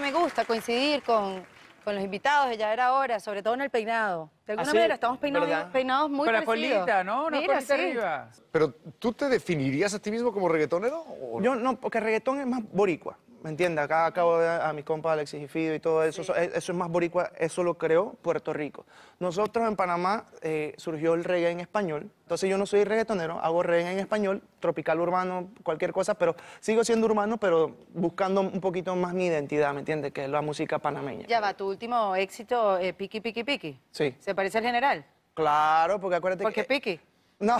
que me gusta, coincidir con los invitados de Ya Era Hora, sobre todo en el peinado. De alguna manera estamos peinados muy parecidos. Para colita, ¿no? Una colita arriba. Pero, ¿tú te definirías a ti mismo como reggaetonero? ¿O? Yo no, porque reggaetón es más boricua, ¿me entiendes? Acá acabo de ver a mi compa Alexis y Fido y todo eso. Sí. Eso es más boricua, eso lo creó Puerto Rico. Nosotros en Panamá surgió el reggae en español. Entonces yo no soy reggaetonero, hago reggae en español, tropical, urbano, cualquier cosa, pero sigo siendo urbano, pero buscando un poquito más mi identidad, ¿me entiendes? Que es la música panameña. Ya va, tu último éxito, Piki, Piki, Piki. Sí. ¿Se parece al general? Claro, porque acuérdate que... ¿Porque Piki? No,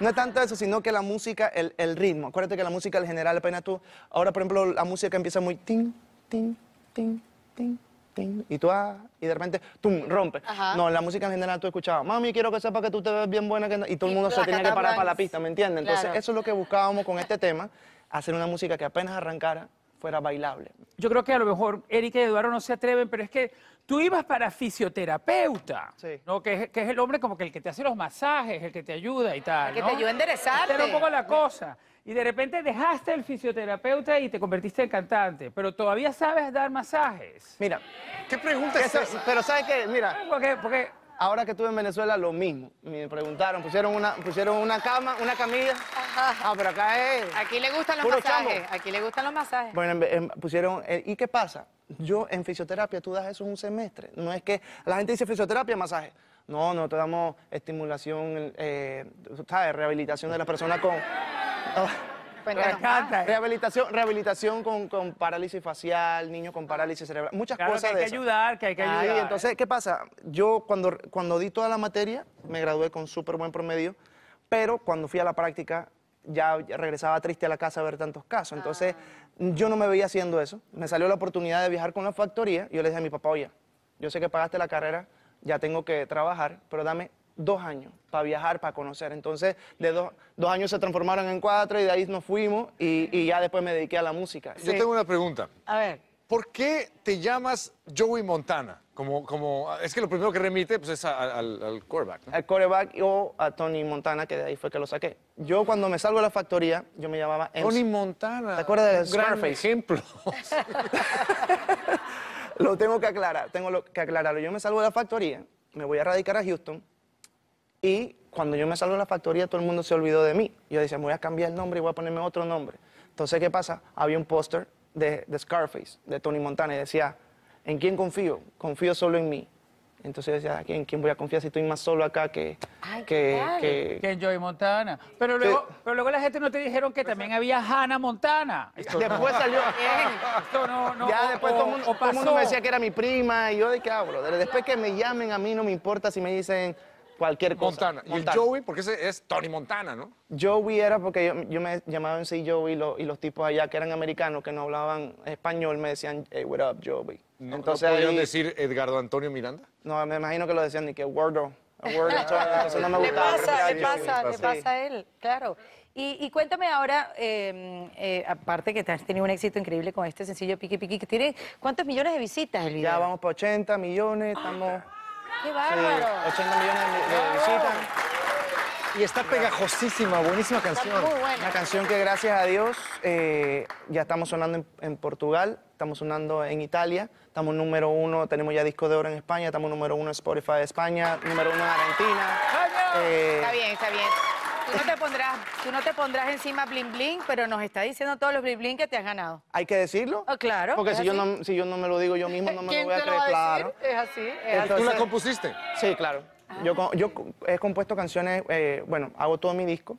no es tanto eso, sino que la música, el ritmo. Acuérdate que la música, el general, apenas tú... Ahora, por ejemplo, la música empieza muy... Tin, tin, tin, tin, tin. Y tú, y de repente, tum, rompe. Ajá. No, la música en general tú escuchabas, mami, quiero que sepa que tú te ves bien buena. Y todo el mundo se tenía que parar para la pista, ¿me entiendes? Entonces, claro, eso es lo que buscábamos con este tema, hacer una música que apenas arrancara fuera bailable. Yo creo que a lo mejor Erika y Eduardo no se atreven, pero es que tú ibas para fisioterapeuta, sí, ¿no? Que es el hombre como que el que te hace los masajes, el que te ayuda y tal, el que te ayuda a enderezarte. Pero un poco la cosa. Y de repente dejaste el fisioterapeuta y te convertiste en cantante, pero todavía sabes dar masajes. Mira, ¿qué pregunta es esa? Pero ¿sabes qué? Mira, porque ahora que estuve en Venezuela, lo mismo. Me preguntaron, pusieron una cama, una camilla. Ah, pero acá es... Aquí le gustan los masajes. Chamo. Aquí le gustan los masajes. Bueno, pusieron... ¿Y qué pasa? Yo en fisioterapia, tú das eso en un semestre. No es que... La gente dice fisioterapia, masaje. No, no, te damos estimulación, ¿sabes? Rehabilitación de la persona con... Rehabilitación con parálisis facial, niños con parálisis cerebral, muchas cosas que hay que ayudar, que hay que ayudar. Entonces, ¿qué pasa? Yo cuando di toda la materia, me gradué con súper buen promedio, pero cuando fui a la práctica, ya regresaba triste a la casa a ver tantos casos. Entonces, yo no me veía haciendo eso. Me salió la oportunidad de viajar con la factoría y yo le dije a mi papá, oye, yo sé que pagaste la carrera, ya tengo que trabajar, pero dame 2 años para viajar, para conocer. Entonces, de 2 años se transformaron en 4 y de ahí nos fuimos y ya después me dediqué a la música. Sí. Yo tengo una pregunta. A ver. ¿Por qué te llamas Joey Montana? Es que lo primero que remite pues, es al quarterback, ¿no? Al quarterback o a Tony Montana, que de ahí fue que lo saqué. Yo cuando me salgo de la factoría, yo me llamaba... Tony Montana. ¿Te acuerdas de Scarface? Gran ejemplo. Lo tengo que aclarar, Yo me salgo de la factoría, me voy a radicar a Houston. Y cuando yo me salgo de la factoría, todo el mundo se olvidó de mí. Yo decía, me voy a cambiar el nombre y voy a ponerme otro nombre. Entonces, ¿qué pasa? Había un póster de Scarface, de Tony Montana, y decía, ¿en quién confío? Confío solo en mí. Entonces yo decía, ¿en quién voy a confiar si estoy más solo acá que Joey Montana? Pero luego, la gente no te dijeron que también había Hannah Montana. Después salió. Ya después todo el mundo me decía que era mi prima y yo de qué hablo. Después que me llamen a mí no me importa si me dicen cualquier cosa. Montana. Y el Joey, porque ese es Tony Montana, ¿no? Joey era porque yo me llamaba en sí Joey y los tipos allá que eran americanos, que no hablaban español, me decían, hey, what up, Joey. No, entonces, ¿no podían decir Edgardo Antonio Miranda? No, me imagino que lo decían, ni que Wardo. Eso no me gustaba. Le pasa a él, claro. Y cuéntame ahora, aparte que has tenido un éxito increíble con este sencillo Piki Piki, que tiene ¿cuántos millones de visitas el video? Ya vamos para 80 millones, estamos... ¡Qué bárbaro! Sí, 80 millones de visitas. Y está pegajosísima, buenísima canción. Está muy buena. Una canción que, gracias a Dios, ya estamos sonando en Portugal, estamos sonando en Italia, estamos número 1, tenemos ya disco de oro en España, estamos número 1 en Spotify de España, número 1 en Argentina. Está bien, está bien. Tú no te pondrás encima bling bling, pero nos está diciendo todos los bling bling que te has ganado. ¿Hay que decirlo? Oh, claro. Porque si yo no me lo digo yo mismo, no me lo voy a creer, claro. Es así, es así. ¿Tú la compusiste? Sí, claro. Ah. Yo he compuesto canciones, bueno, hago todo mi disco.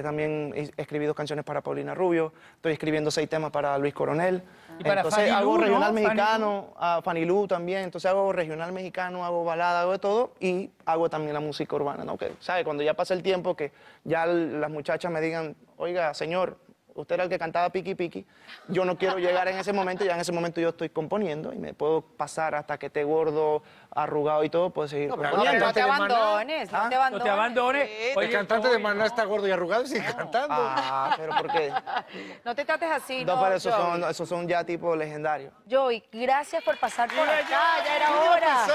También he escribido canciones para Paulina Rubio, estoy escribiendo 6 temas para Luis Coronel. Y para entonces Fanny Lu, hago regional mexicano, a Fanny Lu también, entonces hago regional mexicano, hago balada, hago de todo y hago también la música urbana, ¿no? Que, ¿sabes? Cuando ya pasa el tiempo que ya las muchachas me digan, oiga, señor, usted era el que cantaba Piki Piki, yo no quiero llegar en ese momento, ya en ese momento yo estoy componiendo y me puedo pasar hasta que esté gordo, arrugado y todo, puedo seguir componiendo. No te abandones, no te abandones. No te abandones. Oye, el cantante de Maná está gordo y arrugado y sigue cantando. Ah, pero ¿por qué? No te trates así, ¿no? No, pero esos son ya tipo legendarios. Joey, gracias por pasar por acá, ya era hora.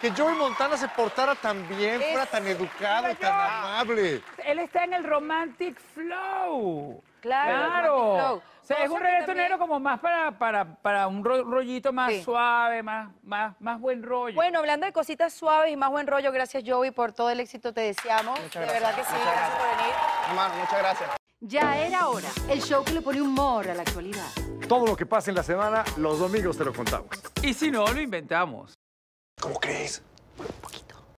Que Joey Montana se portara tan bien, fuera tan educado, tan amable. Él está en el romantic flow. Claro. O sea, es un reggaetonero como más para un rollito más suave, más buen rollo. Bueno, hablando de cositas suaves y más buen rollo, gracias, Joey, por todo el éxito. Te deseamos. Muchas gracias. De verdad que sí. Gracias por venir. Hermano, muchas gracias. Ya era hora. El show que le pone humor a la actualidad. Todo lo que pasa en la semana, los domingos te lo contamos. Y si no, lo inventamos. ¿Cómo crees? Un poquito.